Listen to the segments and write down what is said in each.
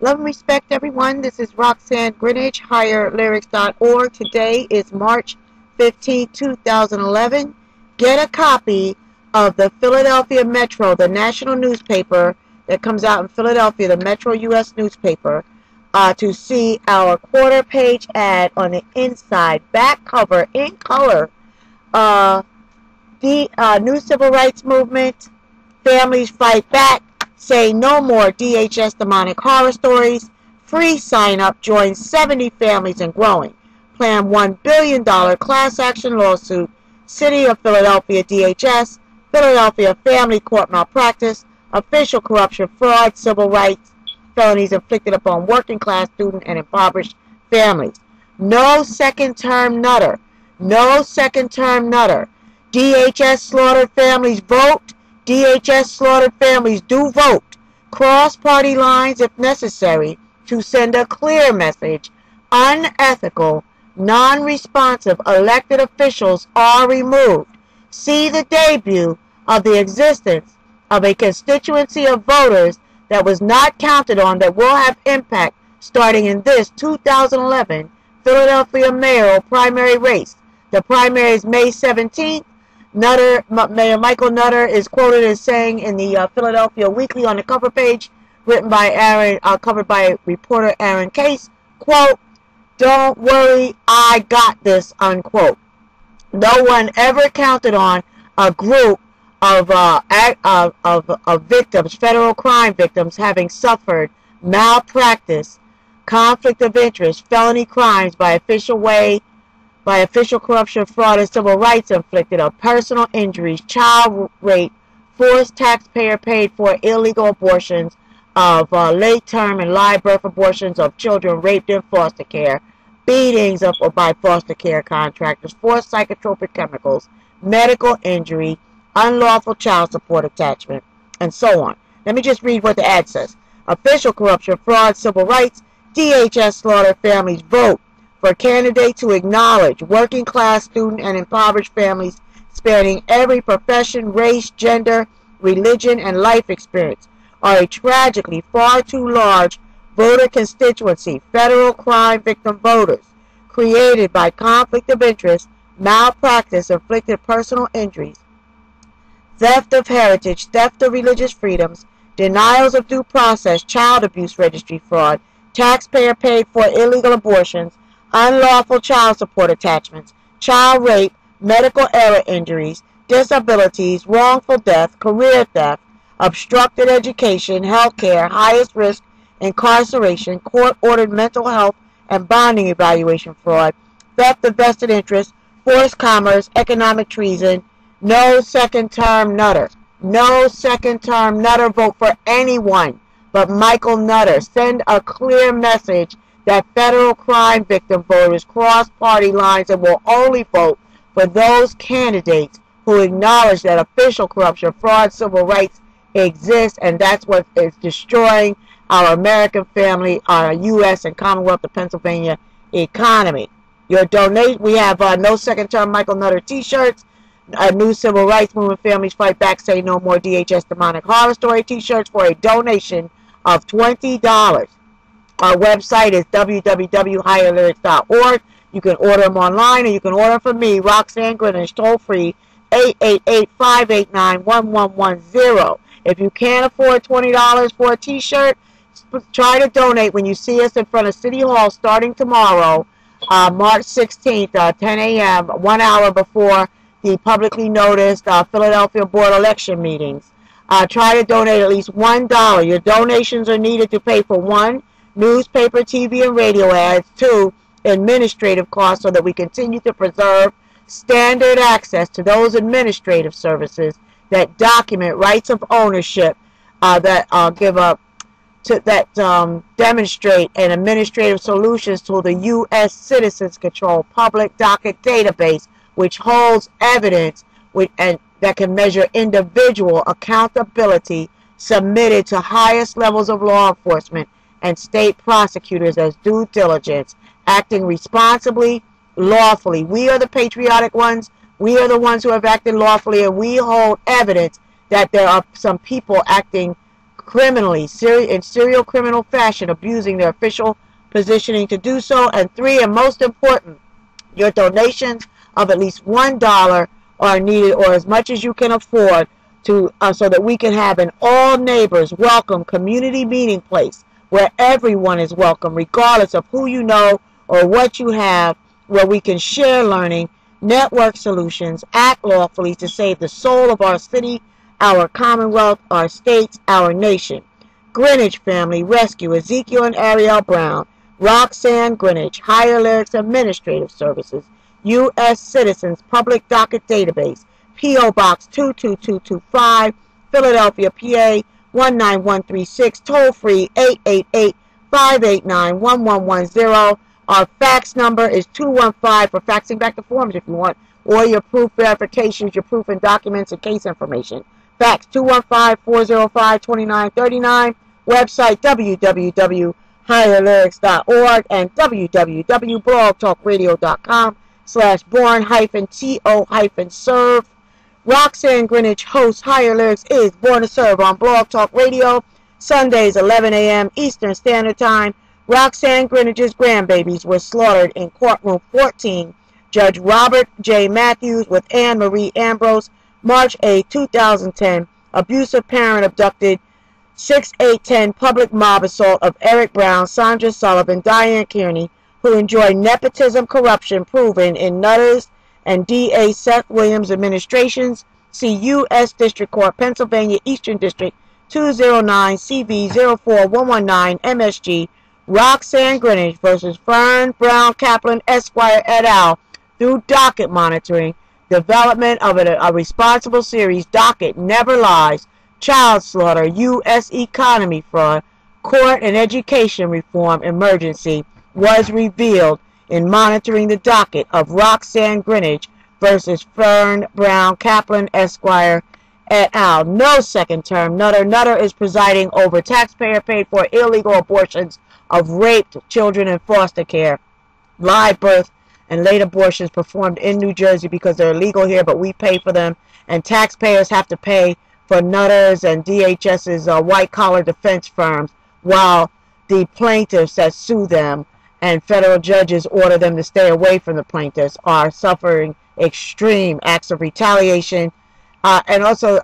Love and respect, everyone. This is Roxanne Grinage, HigherLyrics.org. Today is March 15, 2011. Get a copy of the Philadelphia Metro, the national newspaper that comes out in Philadelphia, the Metro U.S. newspaper, to see our quarter-page ad on the inside, back cover, in color. The New Civil Rights Movement, Families Fight Back, Say No More DHS Demonic Horror Stories. Free sign-up. Join 70 families and growing. Plan $1 billion class action lawsuit. City of Philadelphia DHS. Philadelphia Family Court Malpractice. Official corruption, fraud, civil rights, felonies inflicted upon working-class student and impoverished families. No second-term Nutter. No second-term Nutter. DHS slaughtered families vote. DHS slaughtered families do vote. Cross party lines if necessary to send a clear message. Unethical, non-responsive elected officials are removed. See the debut of the existence of a constituency of voters that was not counted on that will have impact starting in this 2011 Philadelphia mayoral primary race. The primary is May 17th. Nutter, Mayor Michael Nutter is quoted as saying in the Philadelphia Weekly on the cover page, written by covered by reporter Aaron Case, quote, "Don't worry, I got this," unquote. No one ever counted on a group of victims, federal crime victims, having suffered malpractice, conflict of interest, felony crimes by official corruption, fraud, and civil rights inflicted on personal injuries, child rape, forced taxpayer paid for illegal abortions of late-term and live-birth abortions of children raped in foster care, beatings of or by foster care contractors, forced psychotropic chemicals, medical injury, unlawful child support attachment, and so on. Let me just read what the ad says. Official corruption, fraud, civil rights, DHS slaughtered families vote. For candidates who acknowledge working-class student and impoverished families spanning every profession, race, gender, religion, and life experience are a tragically far too large voter constituency, federal crime victim voters, created by conflict of interest, malpractice, inflicted personal injuries, theft of heritage, theft of religious freedoms, denials of due process, child abuse registry fraud, taxpayer paid for illegal abortions, unlawful child support attachments, child rape, medical error injuries, disabilities, wrongful death, career theft, obstructed education, health care, highest risk, incarceration, court-ordered mental health and bonding evaluation fraud, theft of vested interest, forced commerce, economic treason. No second-term Nutter. No second-term Nutter. Vote for anyone but Michael Nutter. Send a clear message that federal crime victim voters cross party lines and will only vote for those candidates who acknowledge that official corruption, fraud, civil rights exist, and that's what is destroying our American family, our U.S. and Commonwealth of Pennsylvania economy. Your donate. We have no second-term Michael Nutter T-shirts, New Civil Rights Movement Families Fight Back, Say No More DHS Demonic Horror Story T-shirts for a donation of $20. Our website is www.higherlyrics.org. You can order them online, or you can order from me, Roxanne Grinage, toll-free, 888-589-1110. If you can't afford $20 for a T-shirt, try to donate when you see us in front of City Hall starting tomorrow, March 16th, 10 a.m., 1 hour before the publicly noticed Philadelphia Board election meetings. Try to donate at least $1. Your donations are needed to pay for one, newspaper, TV, and radio ads, 2, administrative costs, so that we continue to preserve standard access to those administrative services that document rights of ownership, demonstrate and administrative solutions to the U.S. Citizens Control Public Docket Database, which holds evidence and that can measure individual accountability submitted to highest levels of law enforcement and state prosecutors as due diligence, acting responsibly, lawfully. We are the patriotic ones. We are the ones who have acted lawfully, and we hold evidence that there are some people acting criminally in serial criminal fashion, abusing their official positioning to do so. And three, and most important, your donations of at least $1 are needed, or as much as you can afford, to so that we can have an all neighbors welcome community meeting place where everyone is welcome, regardless of who you know or what you have, where we can share learning, network solutions, act lawfully to save the soul of our city, our commonwealth, our states, our nation. Grinage Family Rescue, Ezekiel and Ariel Brown, Roxanne Grinage, Higher Lyrics Administrative Services, U.S. Citizens Public Docket Database, P.O. Box 22225, Philadelphia, PA 19136, toll free 888-589-1110. Our fax number is 215 for faxing back the forms if you want, or your proof verifications, your proof and documents and case information. Fax 215-405-2939, website www.higherlyrics.org and www.blogtalkradio.com/born-to-serve. Roxanne Grinage hosts Higher Lyrics is Born to Serve on Blog Talk Radio, Sundays 11 a.m. Eastern Standard Time. Roxanne Grinage's grandbabies were slaughtered in courtroom 14. Judge Robert J. Matthews with Anne Marie Ambrose, March 8, 2010. Abusive parent abducted. 6-8-10 public mob assault of Eric Brown, Sandra Sullivan, Diane Kearney, who enjoy nepotism corruption proven in Nutter's and DA Seth Williams administrations. See U.S. District Court, Pennsylvania, Eastern District, 209 CV 04119 MSG. Roxanne Grinage versus Fern Brown Kaplan, Esquire, et al. Through docket monitoring, development of a responsible series, Docket Never Lies, child slaughter, U.S. economy fraud, court and education reform emergency, was revealed in monitoring the docket of Roxanne Grinage versus Fern Brown Kaplan, Esquire, et al. No second term. Nutter is presiding over taxpayer-paid for illegal abortions of raped children in foster care, live birth, and late abortions performed in New Jersey because they're illegal here, but we pay for them, and taxpayers have to pay for Nutter's and DHS's white-collar defense firms, while the plaintiffs that sue them and federal judges order them to stay away from the plaintiffs are suffering extreme acts of retaliation. And also,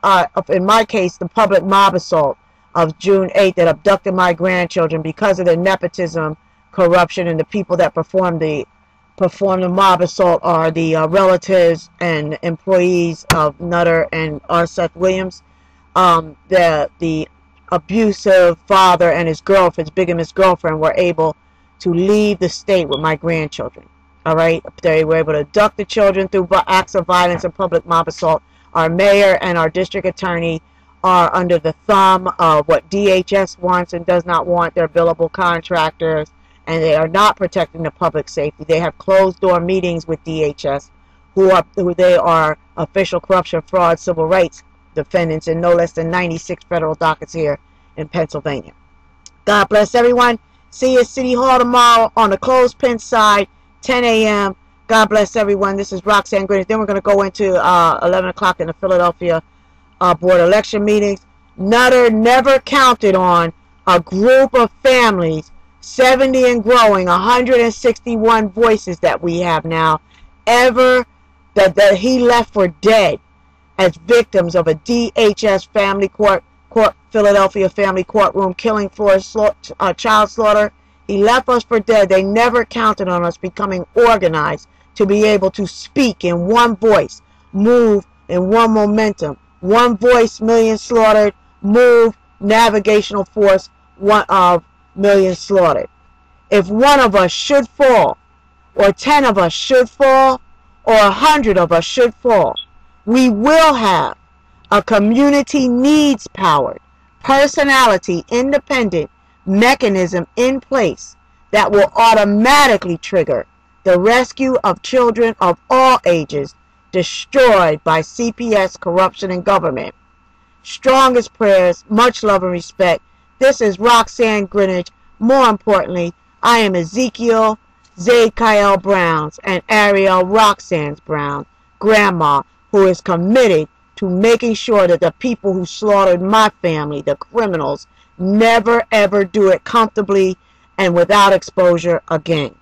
in my case, the public mob assault of June 8th that abducted my grandchildren because of the nepotism, corruption, and the people that perform the mob assault are the relatives and employees of Nutter and R. Seth Williams. The abusive father and his girlfriend, his bigamous girlfriend, were able to leave the state with my grandchildren. All right, they were able to abduct the children through acts of violence and public mob assault. Our mayor and our district attorney are under the thumb of what DHS wants and does not want. Their billable contractors, and they are not protecting the public safety. They have closed-door meetings with DHS, who are official corruption, fraud, civil rights defendants in no less than 96 federal dockets here in Pennsylvania. God bless everyone. See you at City Hall tomorrow on the clothespin side, 10 a.m. God bless everyone. This is Roxanne Grinage. Then we're going to go into 11 o'clock in the Philadelphia board election meetings. Nutter never counted on a group of families, 70 and growing, 161 voices that we have now, that he left for dead as victims of a DHS family court, Philadelphia family courtroom killing for child slaughter. He left us for dead. They never counted on us becoming organized to be able to speak in one voice, move in one momentum, one voice, million slaughtered, move, navigational force, one of million slaughtered. If one of us should fall, or 10 of us should fall, or 100 of us should fall, we will have a community needs powered, personality independent mechanism in place that will automatically trigger the rescue of children of all ages destroyed by CPS, corruption, and government. Strongest prayers, much love and respect. This is Roxanne Grinage. More importantly, I am Ezekiel Zakiel Brown's and Ariel Roxanne's Brown, grandma, who is committed to making sure that the people who slaughtered my family, the criminals, Never, ever do it comfortably and without exposure again.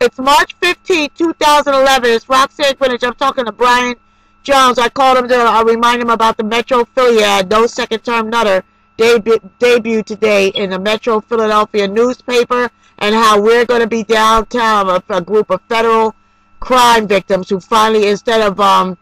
It's March 15, 2011. It's Roxanne Grinage. I'm talking to Bryan Jones. I called him to remind him about the Metro Philly ad. No second-term Nutter debuted today in the Metro Philadelphia newspaper, and how we're going to be downtown of a group of federal crime victims who finally, instead of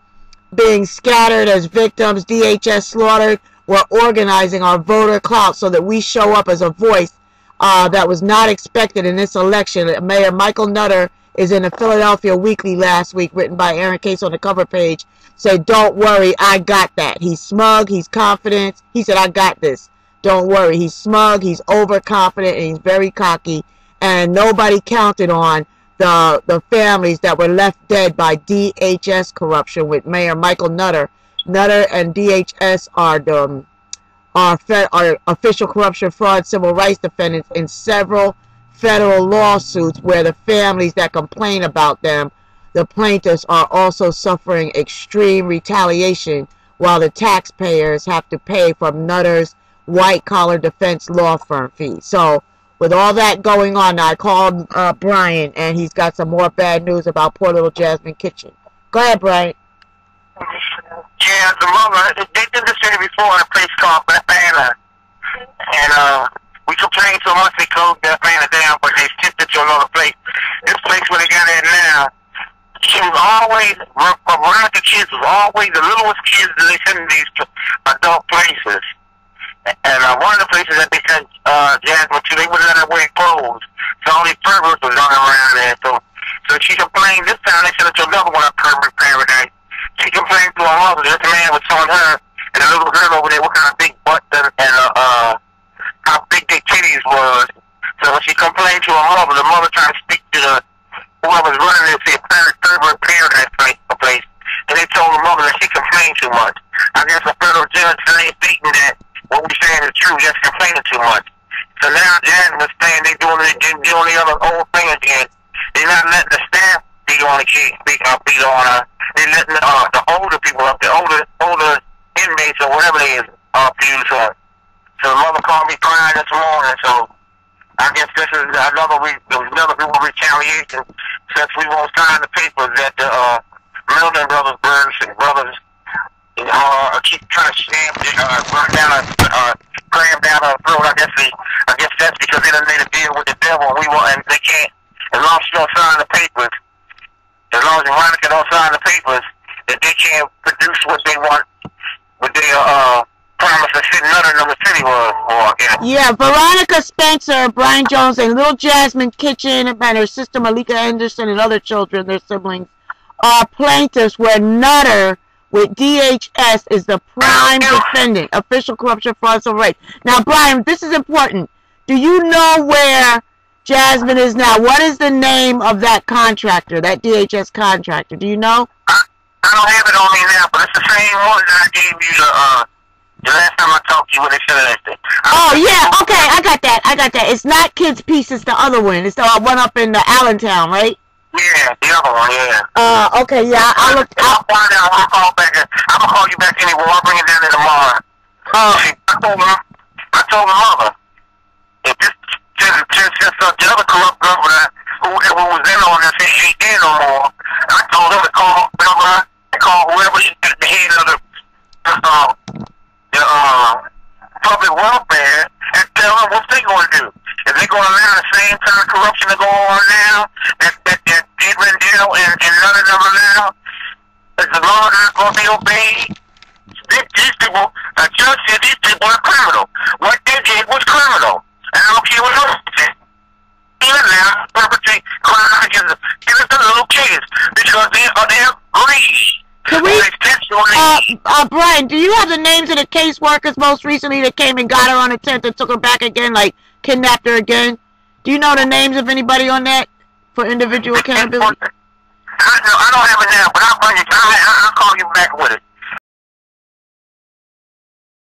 being scattered as victims, DHS slaughtered, were organizing our voter clout so that we show up as a voice that was not expected in this election. Mayor Michael Nutter is in the Philadelphia Weekly last week, written by Aaron Case on the cover page, said, "Don't worry, I got that." He's smug, he's confident. He said, "I got this. Don't worry." He's smug, he's overconfident, and he's very cocky. And nobody counted on the families that were left dead by DHS corruption with Mayor Michael Nutter. Nutter and DHS are official corruption, fraud, civil rights defendants in several federal lawsuits where the families that complain about them, the plaintiffs, are also suffering extreme retaliation while the taxpayers have to pay from Nutter's white-collar defense law firm fees. So with all that going on, I called Bryan, and he's got some more bad news about poor little Jasmine Kitchen. Go ahead, Bryan. Yeah, the mother, they did this interview before in a place called Bethanna. And we complained so much they closed Bethanna down, but they shipped it to another place. This place where they got at now, she was always, Veronica kids was always the littlest kids that they sent in these adult places. And one of the places that they sent Jasmine to, they wouldn't let her wear clothes. So only perverts was running around there. So she complained. This time they sent her to another one of pervert paradise. She complained to her mother. This man was telling her and the little girl over there what kind of big butt and how big their titties was. So when she complained to her mother, the mother tried to speak to whoever's running this pervert paradise place. And they told the mother that she complained too much. I guess the federal judge ain't beating that. What we saying is true, just complaining too much. So now Jasmine's saying they're doing the other old thing again. They're not letting the staff be on the case, be on her. They're letting the older people up, the older inmates or whatever they is abuse her. So the mother called me crying this morning. So I guess this is another group of retaliation, since we won't sign the papers that the Milton brothers, Burns and brothers, keep trying to cram down our throat. I guess that's because they done made a deal with the devil. We want, and they can't. As long as you don't sign the papers, as long as Veronica don't sign the papers, that they can't produce what they want, what they promise to sit under the city was for. Yeah, Veronica Spencer, Bryan Jones, and little Jasmine Kitchen and her sister Malika Anderson and other children, their siblings, are plaintiffs where Nutter with DHS is the prime defendant. Official corruption, fraud, civil rights. Now, Bryan, this is important. Do you know where Jasmine is now? What is the name of that contractor, that DHS contractor? Do you know? I don't have it on me now, but it's the same one that I gave you the last time I talked to you when they said that. Oh, yeah, okay, I got that. It's not Kids Piece, it's the other one. It's the one up in the Allentown, right? Yeah, the other one, yeah. Okay, yeah, I'll find out. I'm gonna call you back anyway. I'll bring it down there tomorrow. I told my mother, if this the other corrupt governor who was in on this, he ain't there no more. I told him to call whoever he at the head of the public welfare and tell them what they gonna do. If they're going to allow the same kind of corruption to go on now, that Edmund Dale and none of them allow, is the law not going to be obeyed? These people, a judge said these people are criminal. What they did was criminal. And I don't care what else they did. Even now, perpetrate crime against the little kids because they are their greed. Can we, Bryan, do you have the names of the caseworkers most recently that came and got her on the 10th and took her back again, like kidnapped her again? Do you know the names of anybody on that for individual accountability? I don't have it now, but I'll call you back with it.